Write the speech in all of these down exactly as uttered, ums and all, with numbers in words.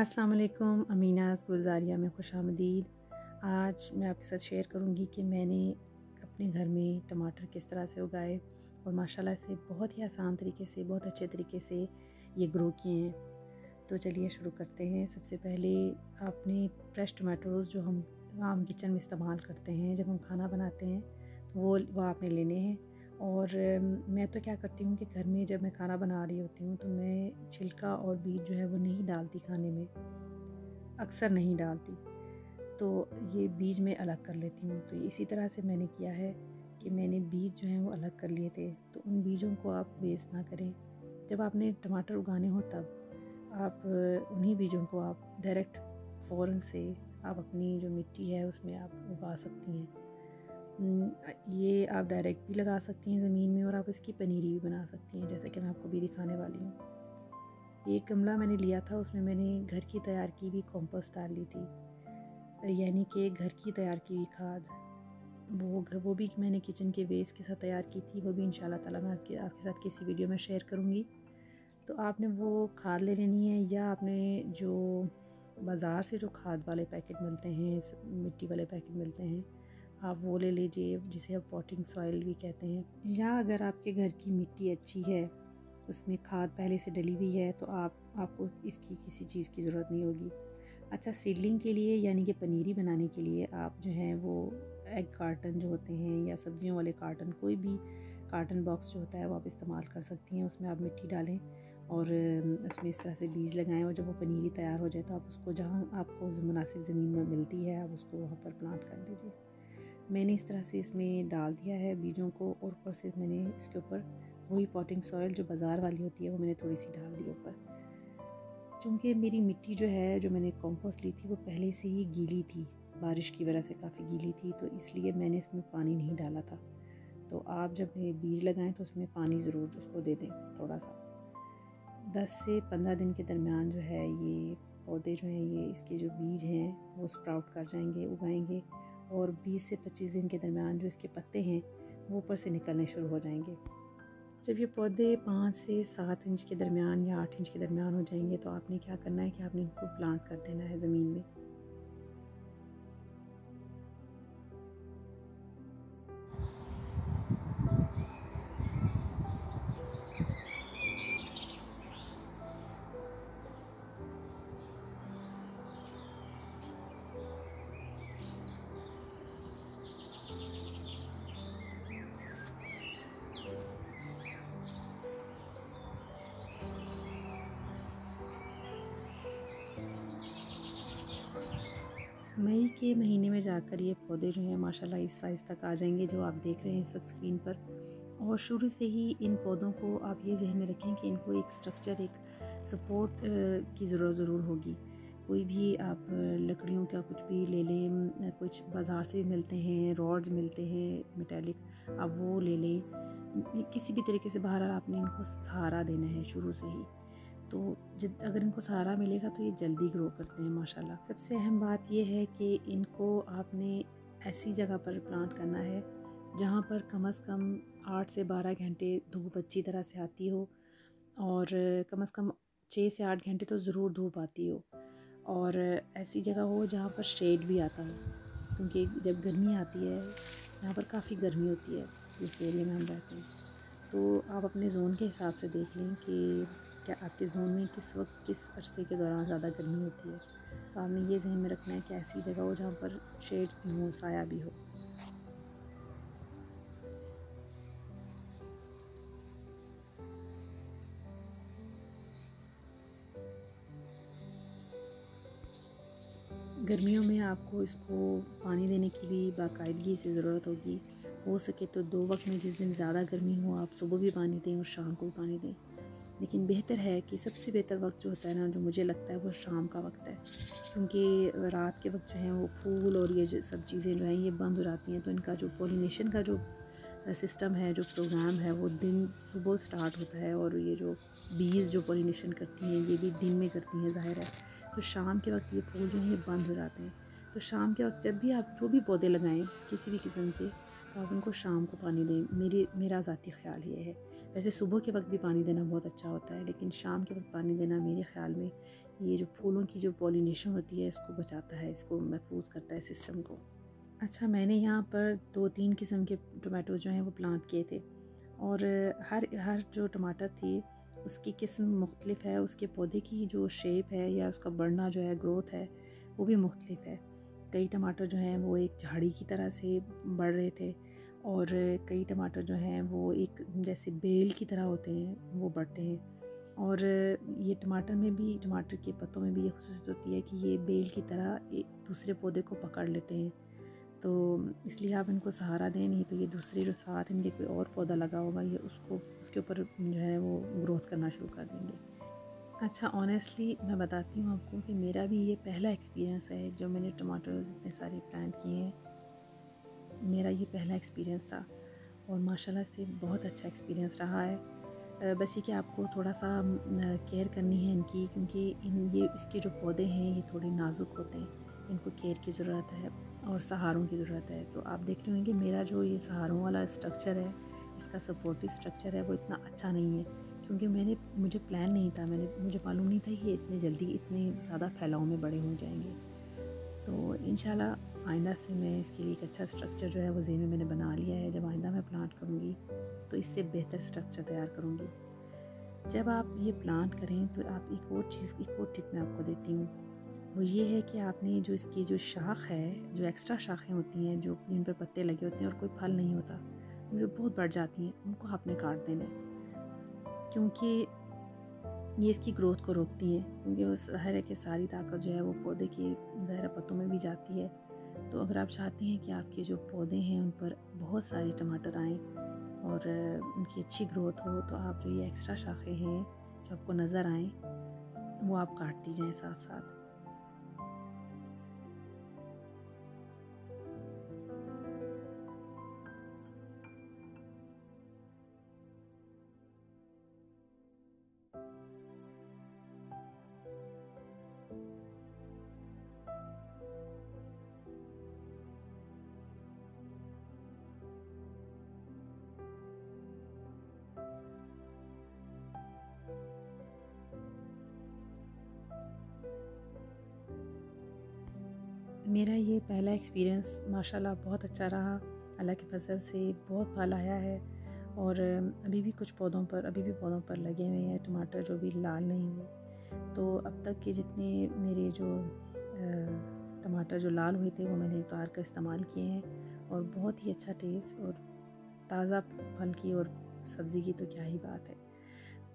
अस्सलाम वालेकुम, अमीनाज़ गुलज़ारिया में खुशामदीद। आज मैं आपके साथ शेयर करूंगी कि मैंने अपने घर में टमाटर किस तरह से उगाए और माशाल्लाह से बहुत ही आसान तरीके से, बहुत अच्छे तरीके से ये ग्रो किए हैं। तो चलिए शुरू करते हैं। सबसे पहले आपने फ्रेश टमाटोज़ जो हम आम किचन में इस्तेमाल करते हैं जब हम खाना बनाते हैं, तो वो वो आपने लेने हैं। और मैं तो क्या करती हूँ कि घर में जब मैं खाना बना रही होती हूँ तो मैं छिलका और बीज जो है वो नहीं डालती, खाने में अक्सर नहीं डालती, तो ये बीज मैं अलग कर लेती हूँ। तो इसी तरह से मैंने किया है कि मैंने बीज जो हैं वो अलग कर लिए थे। तो उन बीजों को आप वेस्ट ना करें। जब आपने टमाटर उगाने हो तब आप उन्हीं बीजों को आप डायरेक्ट फ़ौरन से आप अपनी जो मिट्टी है उसमें आप उगा सकती हैं। ये आप डायरेक्ट भी लगा सकती हैं ज़मीन में, और आप इसकी पनीरी भी बना सकती हैं, जैसे कि मैं आपको भी दिखाने वाली हूँ। ये गमला मैंने लिया था, उसमें मैंने घर की तैयार की हुई कंपोस्ट डाल ली थी, यानी कि घर की तैयार की हुई खाद। वो वो भी मैंने किचन के वेस्ट के साथ तैयार की थी। वो भी इंशाल्लाह ताला मैं आपके आपके साथ किसी वीडियो में शेयर करूँगी। तो आपने वो खाद ले लेनी है, या आपने जो बाज़ार से जो खाद वाले पैकेट मिलते हैं, मिट्टी वाले पैकेट मिलते हैं, आप वो ले लीजिए, जिसे आप पॉटिंग सॉइल भी कहते हैं। या अगर आपके घर की मिट्टी अच्छी है, उसमें खाद पहले से डली हुई है, तो आप आपको इसकी किसी चीज़ की ज़रूरत नहीं होगी। अच्छा, सीडलिंग के लिए यानी कि पनीरी बनाने के लिए आप जो हैं वो एग कार्टन जो होते हैं या सब्जियों वाले कार्टन, कोई भी कार्टन बॉक्स जो होता है वो आप इस्तेमाल कर सकती हैं। उसमें आप मिट्टी डालें और उसमें इस तरह से बीज लगाएं, और जब वो पनीरी तैयार हो जाए तो आप उसको जहाँ आपको मुनासिब ज़मीन में मिलती है आप उसको वहाँ पर प्लांट कर दीजिए। मैंने इस तरह से इसमें डाल दिया है बीजों को, और ऊपर से मैंने इसके ऊपर वही पॉटिंग सॉइल जो बाज़ार वाली होती है वो मैंने थोड़ी सी डाल दी ऊपर। चूँकि मेरी मिट्टी जो है, जो मैंने कंपोस्ट ली थी, वो पहले से ही गीली थी, बारिश की वजह से काफ़ी गीली थी, तो इसलिए मैंने इसमें पानी नहीं डाला था। तो आप जब ये बीज लगाएं तो उसमें पानी ज़रूर उसको दे दें, थोड़ा सा। दस से पंद्रह दिन के दरमियान जो है ये पौधे जो हैं, ये इसके जो बीज हैं वो स्प्राउट कर जाएंगे, उगाएंगे, और बीस से पच्चीस दिन के दरमियान जो इसके पत्ते हैं वो ऊपर से निकलने शुरू हो जाएंगे। जब ये पौधे पाँच से सात इंच के दरमियान या आठ इंच के दरमियान हो जाएंगे तो आपने क्या करना है कि आपने इनको प्लांट कर देना है ज़मीन में। मई के महीने में जाकर ये पौधे जो हैं माशाल्लाह इस साइज़ तक आ जाएंगे जो आप देख रहे हैं इस वक्त स्क्रीन पर। और शुरू से ही इन पौधों को आप ये जहन में रखें कि इनको एक स्ट्रक्चर, एक सपोर्ट की ज़रूरत ज़रूर होगी। कोई भी आप लकड़ियों का कुछ भी ले लें, कुछ बाज़ार से भी मिलते हैं, रॉड्स मिलते हैं मेटालिक, आप वो ले लें। किसी भी तरीके से बहरहाल आपने इनको सहारा देना है शुरू से ही। तो अगर इनको सहारा मिलेगा तो ये जल्दी ग्रो करते हैं माशाल्लाह। सबसे अहम बात ये है कि इनको आपने ऐसी जगह पर प्लांट करना है जहाँ पर कम से कम आठ से बारह घंटे धूप अच्छी तरह से आती हो, और कम से कम छः से आठ घंटे तो ज़रूर धूप आती हो, और ऐसी जगह हो जहाँ पर शेड भी आता हो। क्योंकि जब गर्मी आती है, यहाँ पर काफ़ी गर्मी होती है जिस एरिया में हम रहते हैं, तो आप अपने जोन के हिसाब से देख लें कि क्या आपके जोन में किस वक्त, किस अरसे के दौरान ज़्यादा गर्मी होती है। तो आपने ये जहन में रखना है कि ऐसी जगह हो जहाँ पर शेड्स भी हों, साया भी हो। गर्मियों में आपको इसको पानी देने की भी बाकायदगी से ज़रूरत होगी। हो सके तो दो वक्त में, जिस दिन ज़्यादा गर्मी हो आप सुबह भी पानी दें और शाम को भी पानी दें। लेकिन बेहतर है कि सबसे बेहतर वक्त जो होता है ना, जो मुझे लगता है वो शाम का वक्त है, क्योंकि रात के वक्त जो है वो फूल और ये सब चीज़ें जो हैं ये बंद हो जाती हैं, तो इनका जो पोलिनेशन का जो सिस्टम है, जो प्रोग्राम है, वो दिन सुबह स्टार्ट होता है, और ये जो बीज जो पोलिनेशन करती हैं ये भी दिन में करती हैं, ज़ाहिर है। तो शाम के वक्त ये फूल जो हैं ये बंद हो जाते हैं। तो शाम के वक्त जब भी आप जो भी पौधे लगाएँ किसी भी किस्म के, तो आप उनको शाम को पानी दें। मेरी मेरा ज़ाती ख्याल ये है। वैसे सुबह के वक्त भी पानी देना बहुत अच्छा होता है, लेकिन शाम के वक्त पानी देना मेरे ख़्याल में ये जो फूलों की जो पॉलिनेशन होती है इसको बचाता है, इसको महफूज करता है सिस्टम को। अच्छा, मैंने यहाँ पर दो तीन किस्म के टमाटो जो हैं वो प्लांट किए थे, और हर हर जो टमाटर थी उसकी किस्म मुख्तलिफ है, उसके पौधे की जो शेप है या उसका बढ़ना जो है, ग्रोथ है, वो भी मुख्तलिफ है। कई टमाटर जो हैं वो एक झाड़ी की तरह से बढ़ रहे थे, और कई टमाटर जो हैं वो एक जैसे बेल की तरह होते हैं, वो बढ़ते हैं। और ये टमाटर में भी, टमाटर के पत्तों में भी ये ख़ुसूसियत होती है कि ये बेल की तरह एक दूसरे पौधे को पकड़ लेते हैं, तो इसलिए आप इनको सहारा दें, नहीं तो ये दूसरे जो साथ इनके कोई और पौधा लगा होगा ये उसको उसके ऊपर जो है वो ग्रोथ करना शुरू कर देंगे। अच्छा, ऑनेस्टली मैं बताती हूँ आपको कि मेरा भी ये पहला एक्सपीरियंस है जो मैंने टमाटर्स इतने सारे प्लांट किए हैं, मेरा ये पहला एक्सपीरियंस था, और माशाल्लाह से बहुत अच्छा एक्सपीरियंस रहा है। बस ये कि आपको थोड़ा सा केयर करनी है इनकी, क्योंकि इन ये इसके जो पौधे हैं ये थोड़े नाजुक होते हैं, इनको केयर की ज़रूरत है और सहारों की ज़रूरत है। तो आप देख रहे होंगे मेरा जो ये सहारों वाला स्ट्रक्चर है, इसका सपोर्टिव स्ट्रक्चर है, वो इतना अच्छा नहीं है, क्योंकि मैंने मुझे प्लान नहीं था, मैंने मुझे मालूम नहीं था कि ये इतने जल्दी इतने ज़्यादा फैलाव में बड़े हो जाएंगे। तो इंशाल्लाह आइंदा से मैं इसके लिए एक अच्छा स्ट्रक्चर जो है वो ज़हन में मैंने बना लिया है, जब आइंदा मैं प्लांट करूँगी तो इससे बेहतर स्ट्रक्चर तैयार करूँगी। जब आप ये प्लांट करें तो आप एक और चीज़, एक और टिप मैं आपको देती हूँ, वो ये है कि आपने जो इसकी जो शाख है, जो एक्स्ट्रा शाखें होती हैं, जो जिन पर पत्ते लगे होते हैं और कोई फल नहीं होता, जो बहुत बढ़ जाती हैं, उनको आपने काट देना है, क्योंकि ये इसकी ग्रोथ को रोकती हैं, क्योंकि वो ज़ाहिर है कि सारी ताकत जो है वो पौधे के ज़ाहिर पत्तों में भी जाती है। तो अगर आप चाहते हैं कि आपके जो पौधे हैं उन पर बहुत सारे टमाटर आएँ और उनकी अच्छी ग्रोथ हो, तो आप जो ये एक्स्ट्रा शाखें हैं जो आपको नज़र आएँ वो आप काट दी जाएँ साथ साथ। मेरा ये पहला एक्सपीरियंस माशाल्लाह बहुत अच्छा रहा, अल्लाह के फजल से बहुत फल आया है, और अभी भी कुछ पौधों पर अभी भी पौधों पर लगे हुए हैं टमाटर जो भी लाल नहीं हुए। तो अब तक के जितने मेरे जो टमाटर जो लाल हुए थे वो मैंने उतार कर इस्तेमाल किए हैं, और बहुत ही अच्छा टेस्ट, और ताज़ा फल की और सब्ज़ी की तो क्या ही बात है।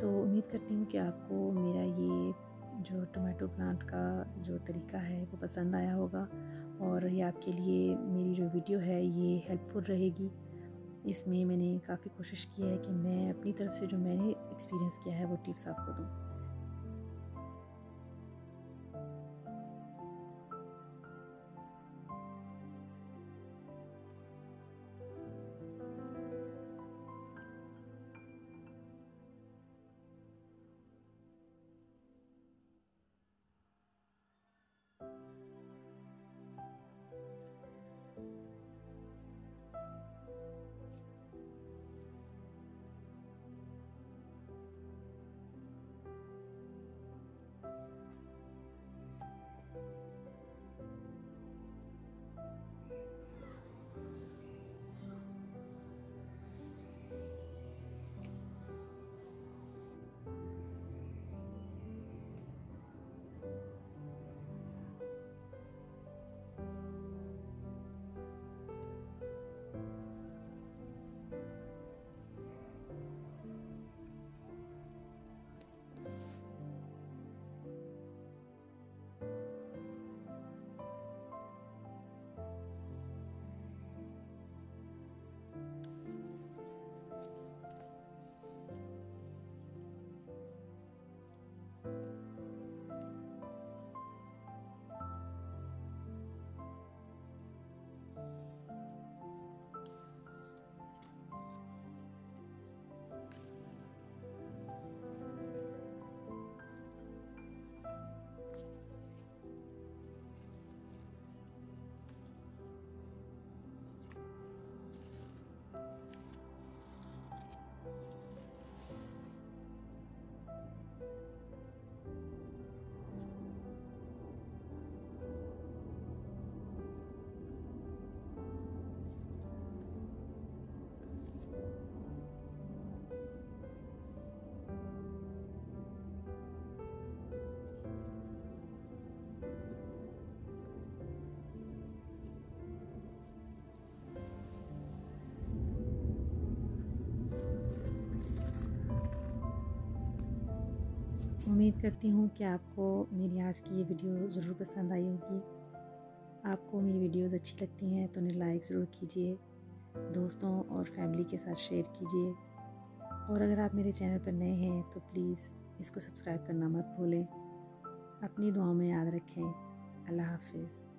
तो उम्मीद करती हूँ कि आपको मेरा ये जो टमाटो प्लांट का जो तरीका है वो पसंद आया होगा, और ये आपके लिए मेरी जो वीडियो है ये हेल्पफुल रहेगी। इसमें मैंने काफ़ी कोशिश की है कि मैं अपनी तरफ से जो मैंने एक्सपीरियंस किया है वो टिप्स आपको दूँ। उम्मीद करती हूँ कि आपको मेरी आज की ये वीडियो ज़रूर पसंद आई होगी। आपको मेरी वीडियोस अच्छी लगती हैं तो उन्हें लाइक ज़रूर कीजिए, दोस्तों और फैमिली के साथ शेयर कीजिए, और अगर आप मेरे चैनल पर नए हैं तो प्लीज़ इसको सब्सक्राइब करना मत भूलें। अपनी दुआ में याद रखें। अल्लाह हाफिज़।